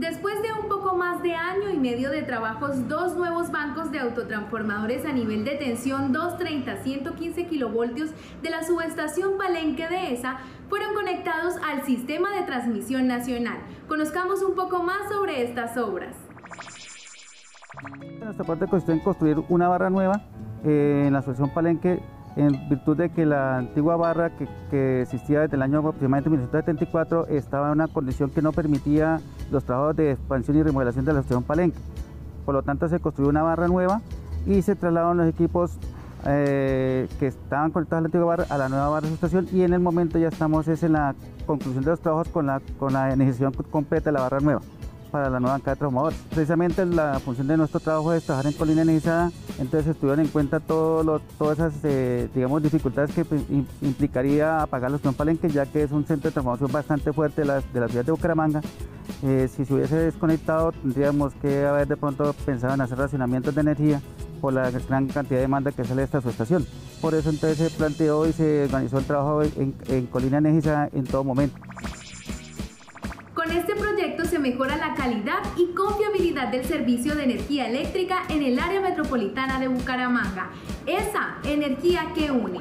Después de un poco más de año y medio de trabajos, dos nuevos bancos de autotransformadores a nivel de tensión 230-115 kilovoltios de la subestación Palenque de ESSA fueron conectados al Sistema de Transmisión Nacional. Conozcamos un poco más sobre estas obras. En nuestra parte consiste en construir una barra nueva en la subestación Palenque, en virtud de que la antigua barra que existía desde el año aproximadamente 1974 estaba en una condición que no permitía los trabajos de expansión y remodelación de la subestación Palenque. Por lo tanto, se construyó una barra nueva y se trasladaron los equipos que estaban conectados a la antigua barra a la nueva barra de subestación, y en el momento ya estamos en la conclusión de los trabajos con la energización completa de la barra nueva para la nueva bancada de transformadores. Precisamente la función de nuestro trabajo es trabajar en Colina Energizada, entonces se tuvieron en cuenta todas esas digamos, dificultades que implicaría apagar la subestación Palenque, ya que es un centro de transformación bastante fuerte de la ciudad de Bucaramanga. Si se hubiese desconectado, tendríamos que haber de pronto pensado en hacer racionamientos de energía por la gran cantidad de demanda que sale de esta subestación. Por eso entonces se planteó y se organizó el trabajo en Colina Energizada en todo momento. Con este proyecto se mejora la calidad y confiabilidad del servicio de energía eléctrica en el área metropolitana de Bucaramanga. ESSA, energía que une.